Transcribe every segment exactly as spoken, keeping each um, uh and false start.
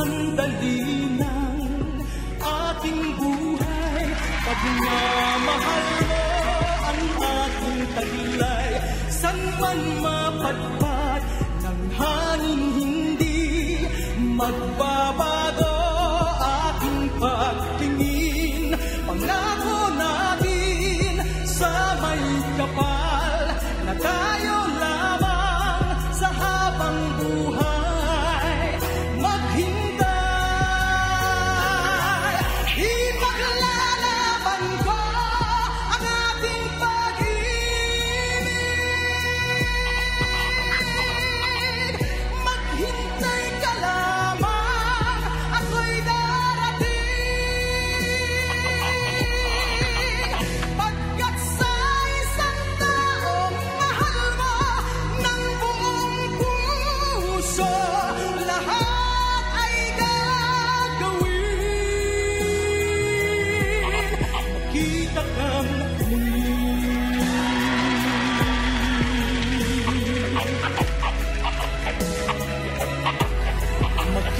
sandali ng ating buhay. Pag namahal mo ang ating taglay, san man mapadpad ng hangin hindi magbabago ating pagtingin. Pangako natin sa may kapal na tayo lamang sa habang buhay.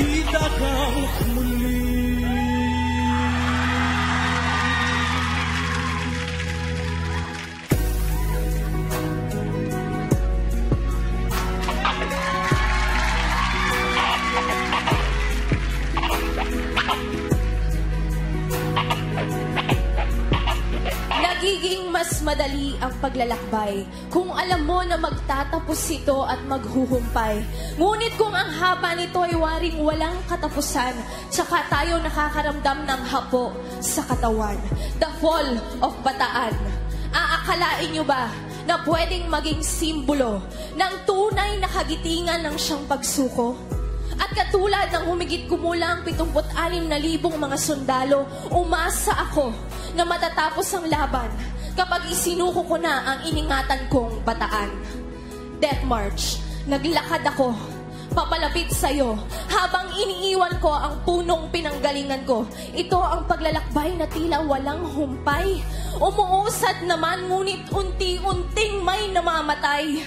Kita kang muli. Nagiging mas madali ang paglalakbay kung alam mo na magtatapos ito at maghuhumpay. Ngunit kung ang haba nito ay waring walang katapusan, tsaka tayo nakakaramdam ng hapo sa katawan. The Fall of Bataan. Aakalain nyo ba na pwedeng maging simbolo ng tunay na kagitingan ng siyang pagsuko? At katulad ng humigit kumulang pitungput anim na libong mga sundalo, umasa ako na matatapos ang laban kapag isinuko ko na ang iningatan kong Bataan. Death March, naglakad ako papalapit sa'yo habang iniiwan ko ang punong pinanggalingan ko. Ito ang paglalakbay na tila walang humpay. Umuusad naman, ngunit unti-unting may namamatay.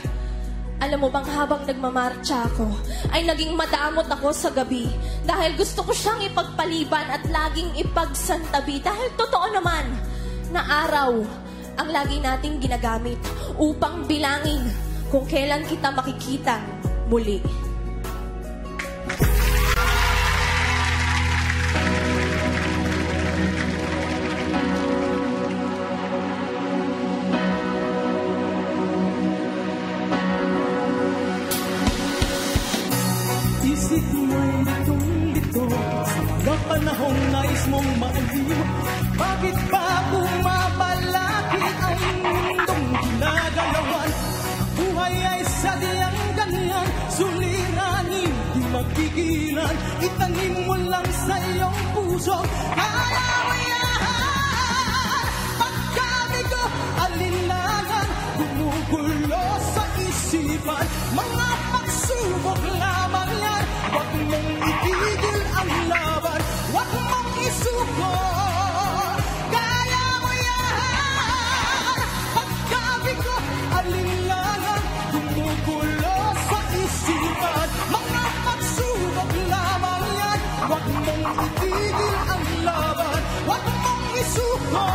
Alam mo bang habang nagmamarcha ako, ay naging madamot ako sa gabi dahil gusto ko siyang ipagpaliban at laging ipagsantabi dahil totoo naman na araw ang lagi nating ginagamit upang bilangin kung kailan kita makikita muli. Isip mo'y litong-lito sa mga panahong nais mong maaliw. Bakit ba bumapalaki ang mundong ginagalawan? Ang buhay ay sadyang ganyan, suliranin, di magpigilan. Itanim mo lang sa iyong puso, kalawayahan. Pagkabi ko, alinlangan, gumugulo sa isipan. Mga pagsubok lamang yan. Huwag mong itigil ang laban, huwag mong isuko. Kaya mo yan. Pagkabi ko, alinlangan, gumugulo sa isipan. Mga pagsubok lamang yan. Huwag mong itigil ang laban, huwag mong isuko.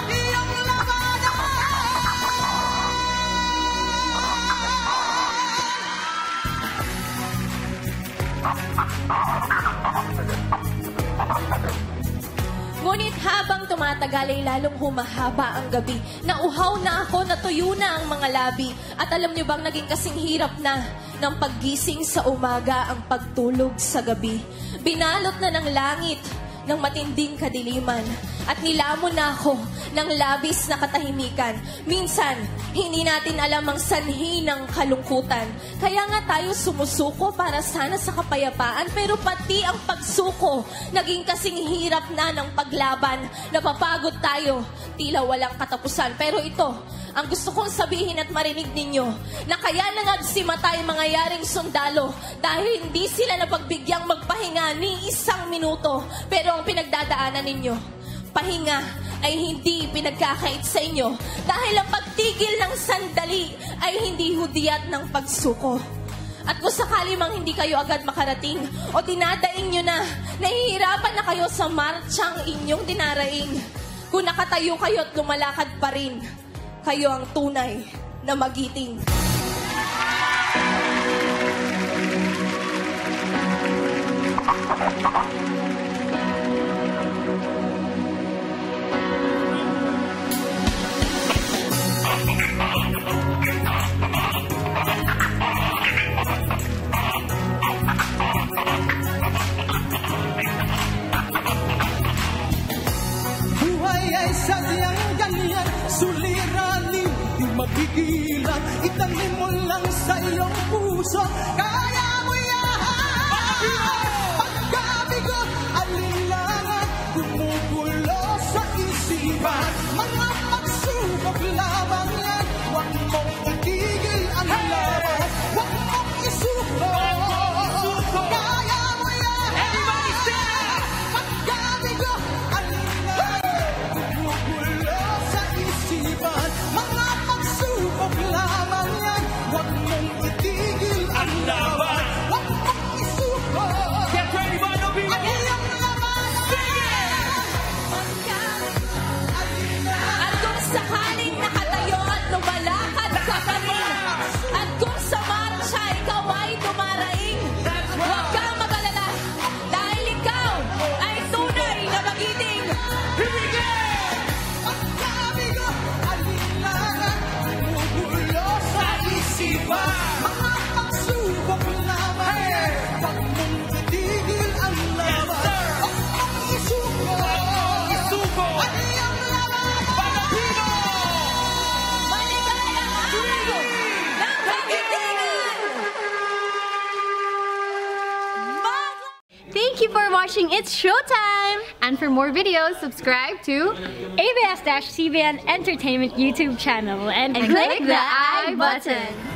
Ang iyong labanan. Ngunit habang tumatagal ay lalong humahaba ang gabi. Nauhaw na ako, natuyo na ang mga labi. At alam niyo bang naging kasing hirap na ng paggising sa umaga ang pagtulog sa gabi. Binalot na ng langit ng matinding kadiliman at nilamon na ako ng labis na katahimikan. Minsan, hindi natin alam ang sanhi ng kalungkutan. Kaya nga tayo sumusuko para sana sa kapayapaan, pero pati ang pagsuko naging kasing hirap na ng paglaban. Napapagod tayo, tila walang katapusan. Pero ito, ang gusto kong sabihin at marinig ninyo, na kaya nangagsimatay mga yaring sundalo dahil hindi sila napagbigyang magpahinga ni isang minuto. Pero ang pinagdadaanan ninyo, pahinga ay hindi pinagkakait sa inyo dahil ang pagtigil ng sandali ay hindi hudyat ng pagsuko. At kung sakali mang hindi kayo agad makarating o dinadaing nyo na, nahihirapan na kayo sa marchang inyong dinaraing, kung nakatayo kayo at lumalakad pa rin, kayo ang tunay na magiting. Sadyang ganyan, suliranin, di mapigilan. Itanim mo lang sa iyong puso, kaya mo yan. Pagkabigo, alinlangan, gumugulo sa isipan. Mga pagsubok lamang yan, huwag mong itigil ang laban. Huwag mong isuko, kaya mo yan. Pagkabigo, alinlangan, gulo sa isipan, mga pagsubok lamang yan. Huwag mong itigil ang laban, huwag mong isuko. Ano yung laban? At kung sakaling nakatayo at lumalakad ka pa rin, at kung sa marcha ikaw ay dumaraing, huwag kang mag-alala, dahil ikaw ay tunay na magiting. Mga pagsubok naman, huwag mong titigil ang laban. Huwag mong isuko, ano yung laban? Maligaya ang araw ng magitingan! Thank you for watching It's Showtime! And for more videos, subscribe to A B S C B N Entertainment YouTube channel and, and click, click the I button!